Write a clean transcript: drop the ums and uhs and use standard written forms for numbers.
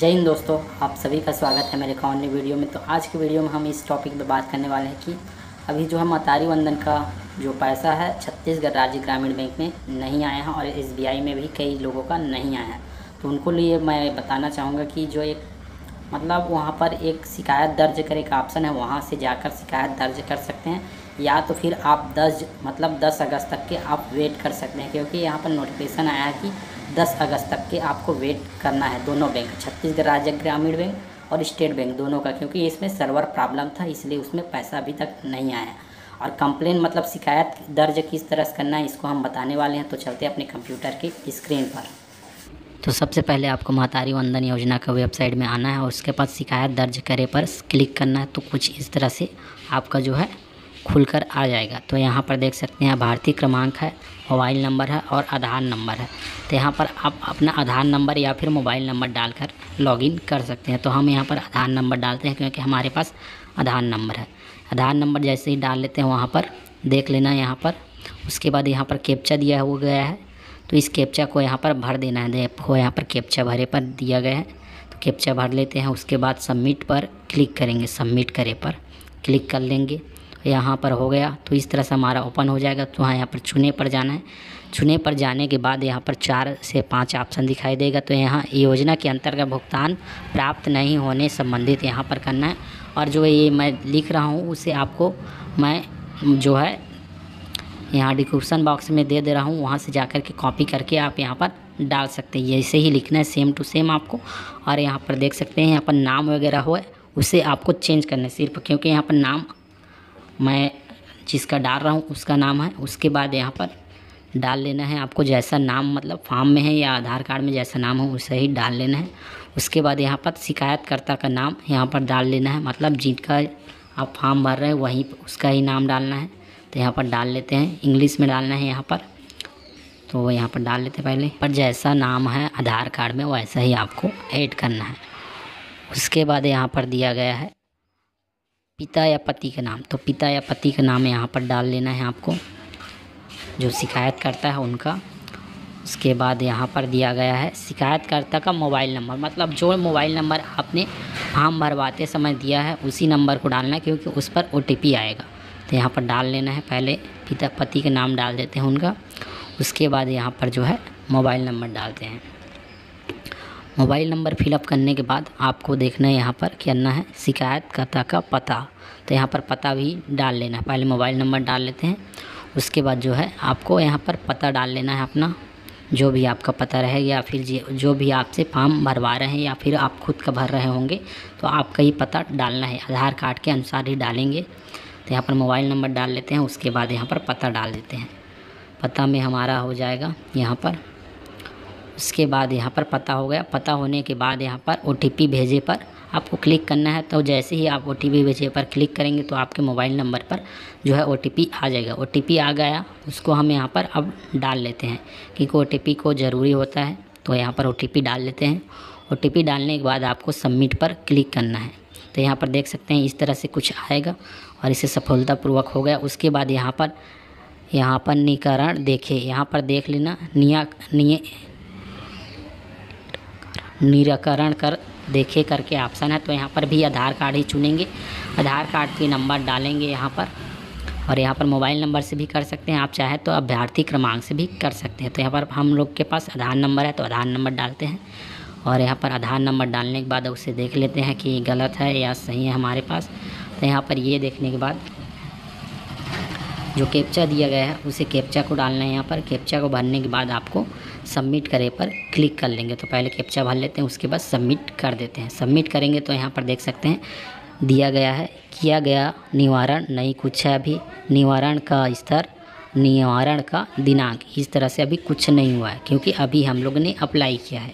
जय हिंद दोस्तों, आप सभी का स्वागत है मेरे ऑनलाइन वीडियो में। तो आज की वीडियो में हम इस टॉपिक पे बात करने वाले हैं कि अभी जो हम महतारी वंदन का जो पैसा है छत्तीसगढ़ राज्य ग्रामीण बैंक में नहीं आया है और एसबीआई में भी कई लोगों का नहीं आया है, तो उनको लिए मैं बताना चाहूँगा कि जो एक मतलब वहाँ पर एक शिकायत दर्ज कर एक ऑप्शन है, वहाँ से जाकर शिकायत दर्ज कर सकते हैं या तो फिर आप 10 अगस्त तक के आप वेट कर सकते हैं, क्योंकि यहाँ पर नोटिफिकेशन आया है कि 10 अगस्त तक के आपको वेट करना है। दोनों बैंक, छत्तीसगढ़ राज्य ग्रामीण बैंक और स्टेट बैंक दोनों का, क्योंकि इसमें सर्वर प्रॉब्लम था इसलिए उसमें पैसा अभी तक नहीं आया। और कंप्लेन मतलब शिकायत दर्ज किस तरह से करना है इसको हम बताने वाले हैं, तो चलते अपने कंप्यूटर की स्क्रीन पर। तो सबसे पहले आपको महतारी वंदन योजना का वेबसाइट में आना है और उसके बाद शिकायत दर्ज करे पर क्लिक करना है। तो कुछ इस तरह से आपका जो है खुलकर आ जाएगा। तो यहाँ पर देख सकते हैं भारतीय क्रमांक है, मोबाइल नंबर है और आधार नंबर है। तो यहाँ पर आप अपना आधार नंबर या फिर मोबाइल नंबर डालकर लॉगिन कर सकते हैं। तो हम यहाँ पर आधार नंबर डालते हैं क्योंकि हमारे पास आधार नंबर है। आधार नंबर जैसे ही डाल लेते हैं वहाँ पर देख लेना यहाँ पर। उसके बाद यहाँ पर कैप्चा दिया हो गया है, तो इस कैप्चा को यहाँ पर भर देना है। देखो यहाँ पर कैप्चा भरे पर दिया गया है, तो कैप्चा भर लेते हैं। उसके बाद सबमिट पर क्लिक करेंगे, सबमिट करे पर क्लिक कर लेंगे। यहाँ पर हो गया, तो इस तरह से हमारा ओपन हो जाएगा। तो हाँ, यहाँ पर चुने पर जाना है। चुने पर जाने के बाद यहाँ पर 4 से 5 ऑप्शन दिखाई देगा। तो यहाँ योजना के अंतर्गत भुगतान प्राप्त नहीं होने संबंधित यहाँ पर करना है। और जो ये मैं लिख रहा हूँ उसे आपको मैं जो है यहाँ डिस्क्रिप्शन बॉक्स में दे रहा हूँ, वहाँ से जा कर के कॉपी करके आप यहाँ पर डाल सकते हैं। ऐसे ही लिखना है सेम टू सेम आपको। और यहाँ पर देख सकते हैं यहाँ पर नाम वगैरह हो उसे आपको चेंज करना है सिर्फ, क्योंकि यहाँ पर नाम मैं जिसका डाल रहा हूँ उसका नाम है। उसके बाद यहाँ पर डाल लेना है आपको जैसा नाम मतलब फॉर्म में है या आधार कार्ड में जैसा नाम हो उसे ही डाल लेना है। उसके बाद यहाँ पर शिकायतकर्ता का नाम यहाँ पर डाल लेना है, मतलब जिनका आप फॉर्म भर रहे हैं वहीं उसका ही नाम डालना है। तो यहाँ पर डाल लेते हैं, इंग्लिश में डालना है यहाँ पर, तो यहाँ पर डाल लेते हैं पहले पर जैसा नाम है आधार कार्ड में वैसा ही आपको ऐड करना है। उसके बाद यहाँ पर दिया गया है पिता या पति का नाम, तो पिता या पति का नाम यहाँ पर डाल लेना है आपको जो शिकायतकर्ता है उनका। उसके बाद यहाँ पर दिया गया है शिकायतकर्ता का मोबाइल नंबर, मतलब जो मोबाइल नंबर आपने फॉर्म भरवाते समय दिया है उसी नंबर को डालना है, क्योंकि उस पर ओटीपी आएगा। तो यहाँ पर डाल लेना है पहले पिता पति का नाम डाल देते हैं उनका। उसके बाद यहाँ पर जो है मोबाइल नंबर डालते हैं। मोबाइल नंबर फिलअप करने के बाद आपको देखना है यहाँ पर करना है शिकायतकर्ता का पता, तो यहाँ पर पता भी डाल लेना है। पहले मोबाइल नंबर डाल लेते हैं, उसके बाद जो है आपको यहाँ पर पता डाल लेना है अपना, जो भी आपका पता रहेगा या फिर जो भी आपसे फॉर्म भरवा रहे हैं या फिर आप खुद का भर रहे होंगे तो आपका ही पता डालना है, आधार कार्ड के अनुसार ही डालेंगे। तो यहाँ पर मोबाइल नंबर डाल लेते हैं, उसके बाद यहाँ पर पता डाल देते हैं। पता में हमारा हो जाएगा यहाँ पर। उसके बाद यहाँ पर पता हो गया। पता होने के बाद यहाँ पर ओटीपी भेजे पर आपको क्लिक करना है। तो जैसे ही आप ओटीपी भेजे पर क्लिक करेंगे तो आपके मोबाइल नंबर पर जो है ओटीपी आ जाएगा। ओटीपी आ गया, उसको हम यहाँ पर अब डाल लेते हैं क्योंकि ओटीपी को ज़रूरी होता है। तो यहाँ पर ओटीपी डाल लेते हैं। ओटीपी डालने के बाद आपको सबमिट पर क्लिक करना है। तो यहाँ पर देख सकते हैं इस तरह से कुछ आएगा और इसे सफलतापूर्वक हो गया। उसके बाद यहाँ पर निराकरण देखे, यहाँ पर देख लेना निराकरण कर देखे करके ऑप्शन है। तो यहाँ पर भी आधार कार्ड ही चुनेंगे, आधार कार्ड के नंबर डालेंगे यहाँ पर। और यहाँ पर मोबाइल नंबर से भी कर सकते हैं, आप चाहे तो अभ्यर्थी क्रमांक से भी कर सकते हैं। तो यहाँ पर हम लोग के पास आधार नंबर है तो आधार नंबर डालते हैं। और यहाँ पर आधार नंबर डालने के बाद उसे देख लेते हैं कि गलत है या सही है हमारे पास। तो यहाँ पर ये देखने के बाद जो कैप्चा दिया गया है उसे कैप्चा को डालना है यहाँ पर। कैप्चा को भरने के बाद आपको सबमिट करे पर क्लिक कर लेंगे। तो पहले कैप्चा भर लेते हैं, उसके बाद सबमिट कर देते हैं। सबमिट करेंगे तो यहाँ पर देख सकते हैं दिया गया है किया गया निवारण नहीं कुछ है अभी, निवारण का स्तर, निवारण का दिनांक, इस तरह से अभी कुछ नहीं हुआ है क्योंकि अभी हम लोग ने अप्लाई किया है।